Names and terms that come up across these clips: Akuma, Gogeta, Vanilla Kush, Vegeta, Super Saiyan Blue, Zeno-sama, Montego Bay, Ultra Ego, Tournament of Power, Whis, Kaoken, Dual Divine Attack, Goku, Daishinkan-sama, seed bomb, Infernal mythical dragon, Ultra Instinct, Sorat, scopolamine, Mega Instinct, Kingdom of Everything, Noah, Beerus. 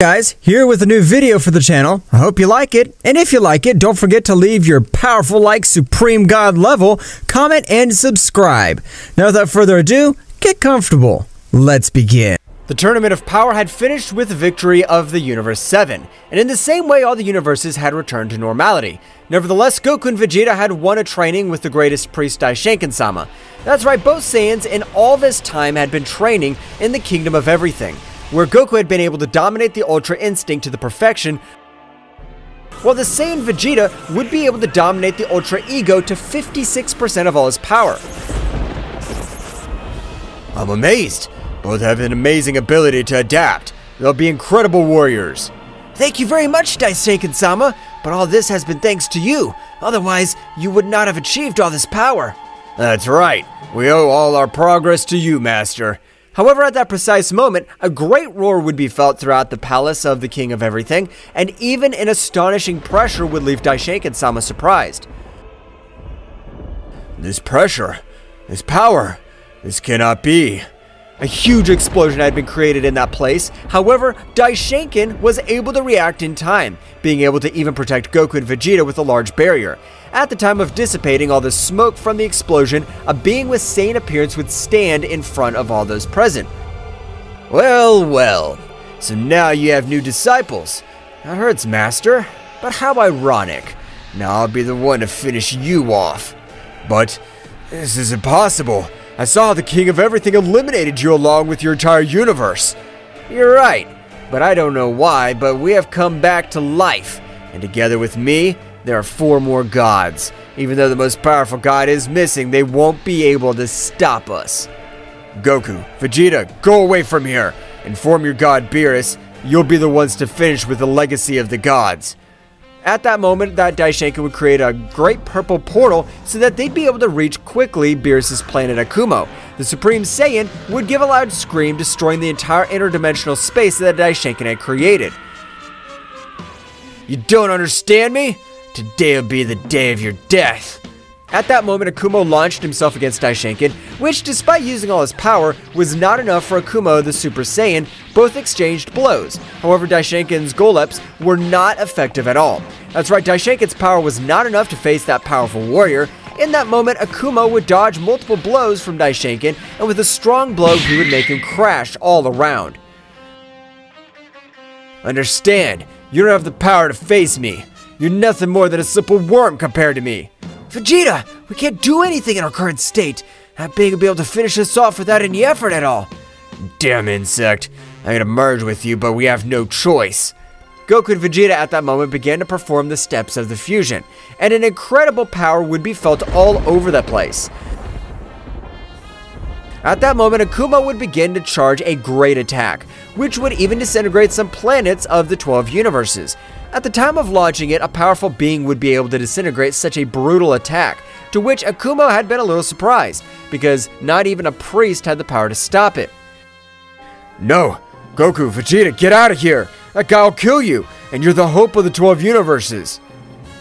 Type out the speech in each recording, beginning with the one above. Guys, here with a new video for the channel. I hope you like it, and if you like it, don't forget to leave your powerful like supreme god level, comment, and subscribe. Now without further ado, get comfortable. Let's begin. The Tournament of Power had finished with the victory of the Universe 7, and in the same way all the universes had returned to normality. Nevertheless, Goku and Vegeta had won a training with the greatest priest Daishinkan-sama. That's right, both Saiyans in all this time had been training in the Kingdom of Everything, where Goku had been able to dominate the Ultra Instinct to the perfection, while the Saiyan Vegeta would be able to dominate the Ultra Ego to 56% of all his power. I'm amazed. Both have an amazing ability to adapt. They'll be incredible warriors. Thank you very much, Daishinkan-sama, but all this has been thanks to you. Otherwise, you would not have achieved all this power. That's right. We owe all our progress to you, Master. However, at that precise moment, a great roar would be felt throughout the palace of the King of Everything, and even an astonishing pressure would leave Daishinkan-sama surprised. This pressure, this power, this cannot be. A huge explosion had been created in that place. However, Daishinkan was able to react in time, being able to even protect Goku and Vegeta with a large barrier. At the time of dissipating all the smoke from the explosion, a being with sane appearance would stand in front of all those present. Well, well, so now you have new disciples. That hurts, Master, but how ironic. Now I'll be the one to finish you off. But this is impossible. I saw the King of Everything eliminated you along with your entire universe. You're right, but I don't know why, but we have come back to life, and together with me, there are four more gods. Even though the most powerful god is missing, they won't be able to stop us. Goku, Vegeta, go away from here. Inform your god Beerus. You'll be the ones to finish with the legacy of the gods. At that moment, that Daishinkan would create a great purple portal so that they'd be able to reach quickly Beerus' planet Akuma. The Supreme Saiyan would give a loud scream, destroying the entire interdimensional space that Daishinkan had created. You don't understand me? Today will be the day of your death. At that moment, Akuma launched himself against Daishinkan, which, despite using all his power, was not enough for Akuma the Super Saiyan. Both exchanged blows. However, Daishinkan's goleps were not effective at all. That's right, Daishinkan's power was not enough to face that powerful warrior. In that moment, Akuma would dodge multiple blows from Daishinkan, and with a strong blow, he would make him crash all around. Understand, you don't have the power to face me. You're nothing more than a simple worm compared to me. Vegeta, we can't do anything in our current state. Not being able to finish us off without any effort at all. Damn insect, I'm gonna merge with you, but we have no choice. Goku and Vegeta at that moment began to perform the steps of the fusion, and an incredible power would be felt all over the place. At that moment, Akuma would begin to charge a great attack, which would even disintegrate some planets of the 12 universes. At the time of launching it, a powerful being would be able to disintegrate such a brutal attack, to which Akuma had been a little surprised, because not even a priest had the power to stop it. No! Goku, Vegeta, get out of here! That guy will kill you, and you're the hope of the 12 universes!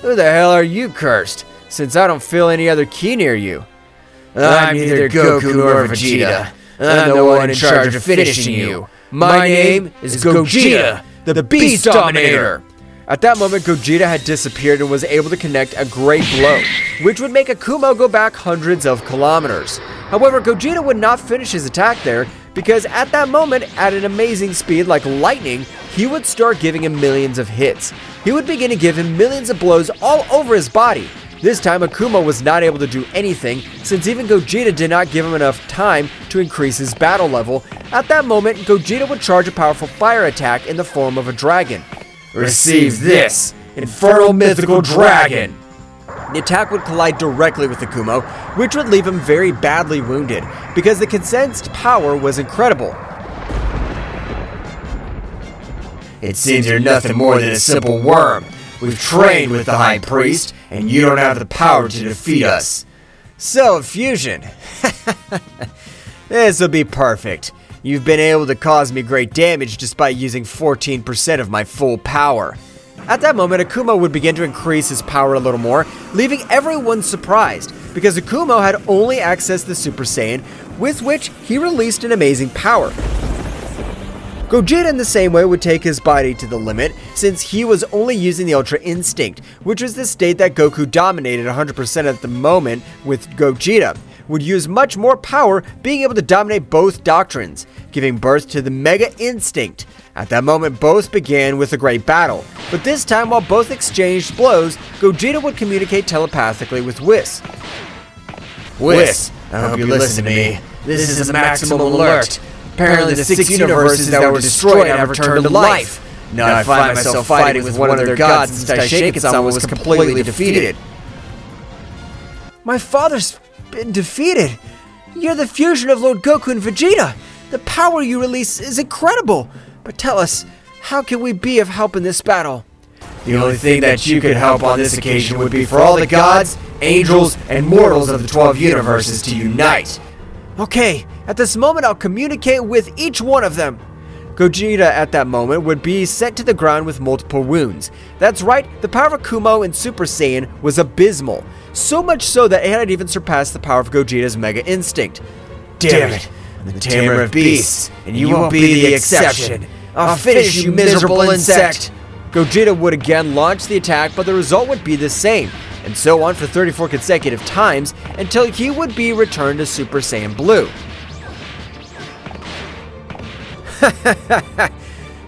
Who the hell are you cursed, since I don't feel any other key near you? I'm neither Goku nor Vegeta. I'm the one in charge of finishing you. My name is Gogeta, the Beast Dominator! At that moment, Gogeta had disappeared and was able to connect a great blow, which would make Akuma go back hundreds of kilometers. However, Gogeta would not finish his attack there, because at that moment, at an amazing speed like lightning, he would start giving him millions of hits. He would begin to give him millions of blows all over his body. This time, Akuma was not able to do anything, since even Gogeta did not give him enough time to increase his battle level. At that moment, Gogeta would charge a powerful fire attack in the form of a dragon. Receive this, Infernal mythical dragon! The attack would collide directly with Akuma, which would leave him very badly wounded, because the condensed power was incredible. It seems you're nothing more than a simple worm. We've trained with the High Priest, and you don't have the power to defeat us. So, fusion. This will be perfect. You've been able to cause me great damage despite using 14% of my full power. At that moment, Akuma would begin to increase his power a little more, leaving everyone surprised, because Akuma had only accessed the Super Saiyan, with which he released an amazing power. Gogeta in the same way would take his body to the limit, since he was only using the Ultra Instinct, which was the state that Goku dominated 100% at the moment with Gogeta, would use much more power, being able to dominate both doctrines, giving birth to the Mega Instinct. At that moment, both began with a great battle, but this time while both exchanged blows, Gogeta would communicate telepathically with Whis. Whis, I hope you listen to me. This is a maximum alert. Apparently the six universes that were destroyed have returned to life. Now I find myself fighting with one of their gods since Daishinkan-sama was completely defeated. My father's been defeated. You're the fusion of Lord Goku and Vegeta. The power you release is incredible. But tell us, how can we be of help in this battle? The only thing that you could help on this occasion would be for all the gods, angels, and mortals of the 12 universes to unite. Okay, at this moment I'll communicate with each one of them. Gogeta at that moment would be sent to the ground with multiple wounds. That's right, the power of Akuma in Super Saiyan was abysmal. So much so that it had even surpassed the power of Gogeta's Mega Instinct. Damn it, I'm the tamer of beasts, and you won't be the exception. I'll finish you, miserable insect. Gogeta would again launch the attack, but the result would be the same, and so on for 34 consecutive times until he would be returned to Super Saiyan Blue.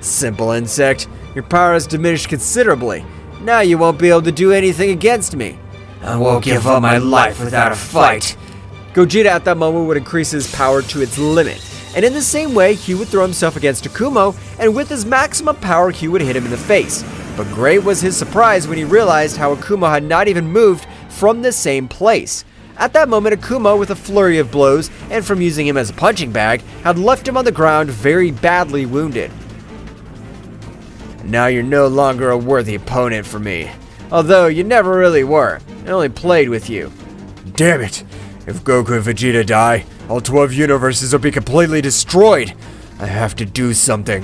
Simple insect, your power has diminished considerably. Now you won't be able to do anything against me. I won't give up my life without a fight. Gogeta at that moment would increase his power to its limit, and in the same way he would throw himself against Akuma, and with his maximum power he would hit him in the face. But great was his surprise when he realized how Akuma had not even moved from the same place. At that moment, Akuma, with a flurry of blows and from using him as a punching bag, had left him on the ground very badly wounded. Now you're no longer a worthy opponent for me. Although you never really were, I only played with you. Damn it! If Goku and Vegeta die, all 12 universes will be completely destroyed. I have to do something.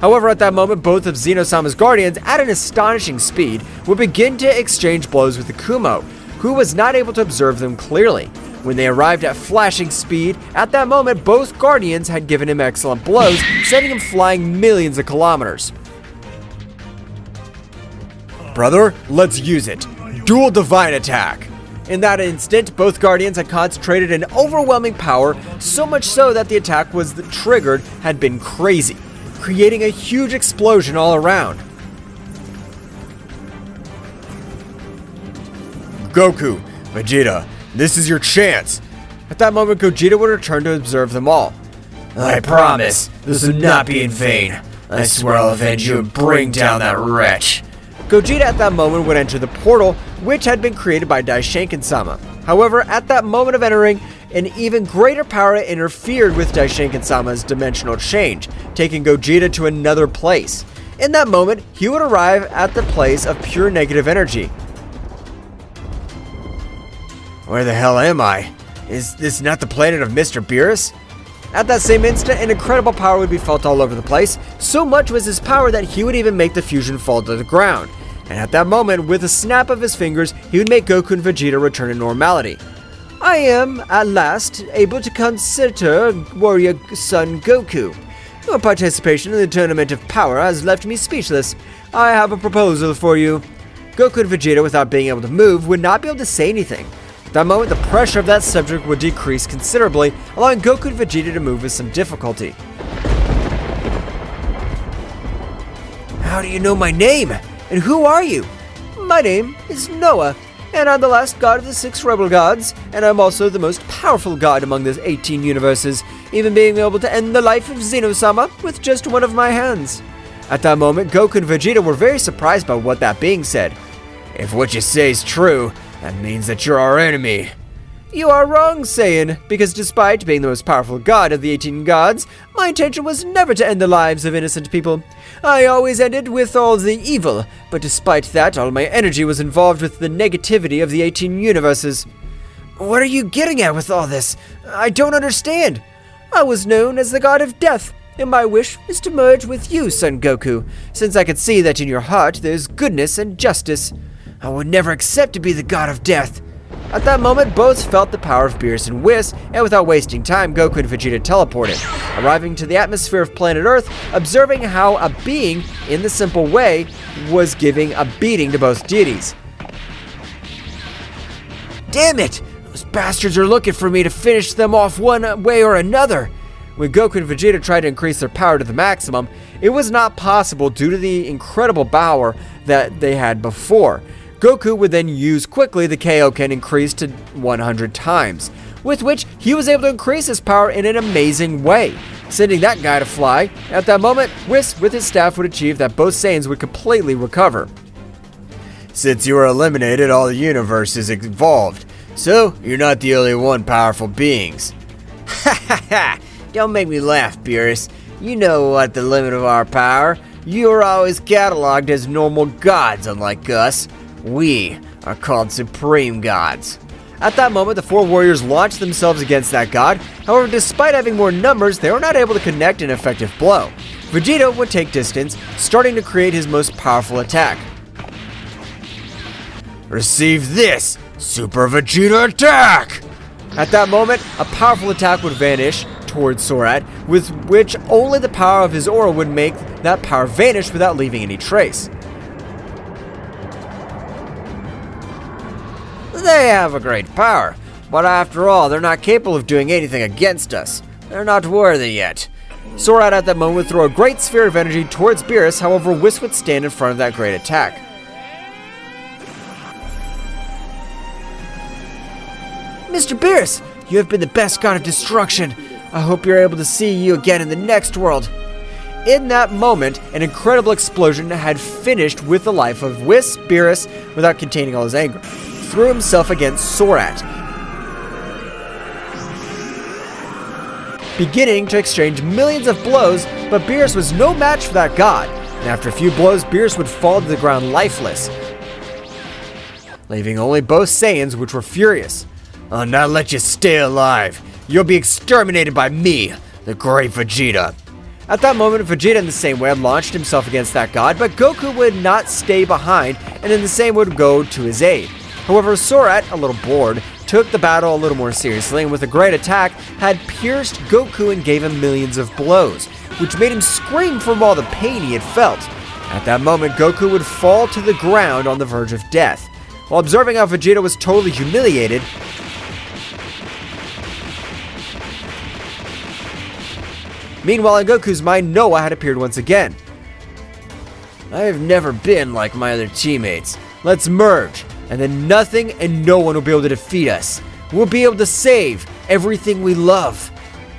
However, at that moment, both of Zeno-sama's guardians, at an astonishing speed, would begin to exchange blows with Akuma, who was not able to observe them clearly. When they arrived at flashing speed, at that moment both guardians had given him excellent blows, sending him flying millions of kilometers. Brother, let's use it. Dual Divine Attack. In that instant, both guardians had concentrated an overwhelming power, so much so that the attack was triggered had been crazy, creating a huge explosion all around. Goku, Vegeta, this is your chance. At that moment, Gogeta would return to observe them all. I promise, this will not be in vain. I swear I'll avenge you and bring down that wretch. Gogeta at that moment would enter the portal, which had been created by Daishinkan-sama. However, at that moment of entering, an even greater power interfered with Daishinkan-sama's dimensional change, taking Gogeta to another place. In that moment, he would arrive at the place of pure negative energy. Where the hell am I? Is this not the planet of Mr. Beerus? At that same instant, an incredible power would be felt all over the place. So much was his power that he would even make the fusion fall to the ground. And at that moment, with a snap of his fingers, he would make Goku and Vegeta return to normality. I am, at last, able to consider Warrior Son Goku. Your participation in the Tournament of Power has left me speechless. I have a proposal for you. Goku and Vegeta, without being able to move, would not be able to say anything. At that moment, the pressure of that subject would decrease considerably, allowing Goku and Vegeta to move with some difficulty. How do you know my name? And who are you? My name is Noah, and I'm the last god of the 6 rebel gods, and I'm also the most powerful god among the 18 universes, even being able to end the life of Zeno-sama with just one of my hands. At that moment, Goku and Vegeta were very surprised by what that being said. If what you say is true, that means that you're our enemy. You are wrong, Saiyan, because despite being the most powerful god of the 18 gods, my intention was never to end the lives of innocent people. I always ended with all the evil, but despite that, all my energy was involved with the negativity of the 18 universes. What are you getting at with all this? I don't understand. I was known as the god of death, and my wish is to merge with you, Son Goku, since I could see that in your heart there's goodness and justice. I would never accept to be the god of death. At that moment, both felt the power of Beerus and Whis, and without wasting time, Goku and Vegeta teleported, arriving to the atmosphere of planet Earth, observing how a being, in the simple way, was giving a beating to both deities. Damn it! Those bastards are looking for me to finish them off one way or another! When Goku and Vegeta tried to increase their power to the maximum, it was not possible due to the incredible power that they had before. Goku would then use quickly the Kaoken increase to 100 times, with which he was able to increase his power in an amazing way, sending that guy to fly. At that moment, Whis with his staff would achieve that both Saiyans would completely recover. Since you were eliminated, all the universe is evolved, so you're not the only one powerful beings. Ha ha ha! Don't make me laugh, Beerus. You know what the limit of our power. You are always cataloged as normal gods, unlike us. We are called Supreme Gods. At that moment, the four warriors launched themselves against that god. However, despite having more numbers, they were not able to connect an effective blow. Vegeta would take distance, starting to create his most powerful attack. Receive this, Super Vegeta Attack! At that moment, a powerful attack would vanish towards Sorat, with which only the power of his aura would make that power vanish without leaving any trace. They have a great power, but after all, they're not capable of doing anything against us. They're not worthy yet. Sorat at that moment would throw a great sphere of energy towards Beerus, however Whis would stand in front of that great attack. Mr. Beerus, you have been the best god of destruction. I hope you're able to see you again in the next world. In that moment, an incredible explosion had finished with the life of Whis. Beerus, without containing all his anger, threw himself against Sorat, beginning to exchange millions of blows, but Beerus was no match for that god, and after a few blows, Beerus would fall to the ground lifeless, leaving only both Saiyans, which were furious. I'll not let you stay alive. You'll be exterminated by me, the great Vegeta. At that moment, Vegeta in the same way had launched himself against that god, but Goku would not stay behind, and in the same would go to his aid. However, Sorat, a little bored, took the battle a little more seriously, and with a great attack, had pierced Goku and gave him millions of blows, which made him scream from all the pain he had felt. At that moment, Goku would fall to the ground on the verge of death. While observing how Vegeta was totally humiliated, meanwhile, in Goku's mind, Noah had appeared once again. I have never been like my other teammates. Let's merge, and then nothing and no one will be able to defeat us. We'll be able to save everything we love.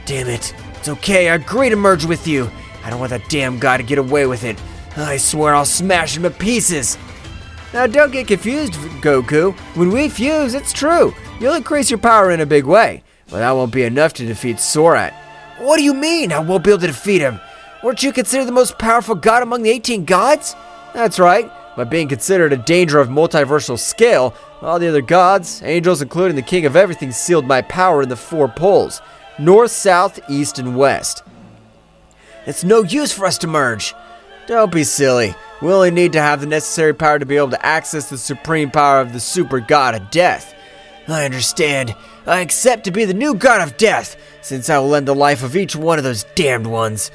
Damn it. It's okay, I agree to merge with you. I don't want that damn guy to get away with it. I swear I'll smash him to pieces. Now don't get confused, Goku. When we fuse, it's true. You'll increase your power in a big way, but that won't be enough to defeat Sorat. What do you mean I won't be able to defeat him? Weren't you considered the most powerful god among the 18 gods? That's right, by being considered a danger of multiversal scale, all the other gods, angels including the King of Everything, sealed my power in the four poles, north, south, east, and west. It's no use for us to merge. Don't be silly, we only need to have the necessary power to be able to access the supreme power of the super god of death. I understand. I accept to be the new god of death, since I will end the life of each one of those damned ones.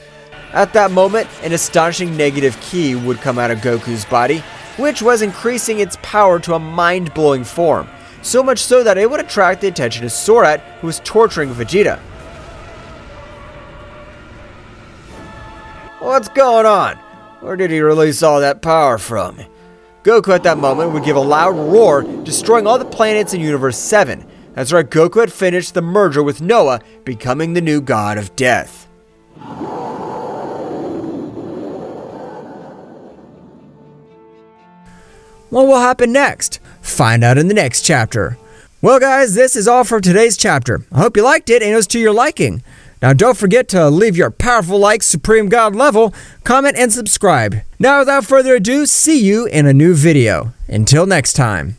At that moment, an astonishing negative ki would come out of Goku's body, which was increasing its power to a mind-blowing form, so much so that it would attract the attention of Sorat, who was torturing Vegeta. What's going on? Where did he release all that power from? Goku at that moment would give a loud roar, destroying all the planets in Universe 7. That's right, Goku had finished the merger with Noah, becoming the new god of death. What will happen next? Find out in the next chapter. Well guys, this is all for today's chapter. I hope you liked it and it was to your liking. Now don't forget to leave your powerful like, supreme god level, comment, and subscribe. Now without further ado, see you in a new video. Until next time.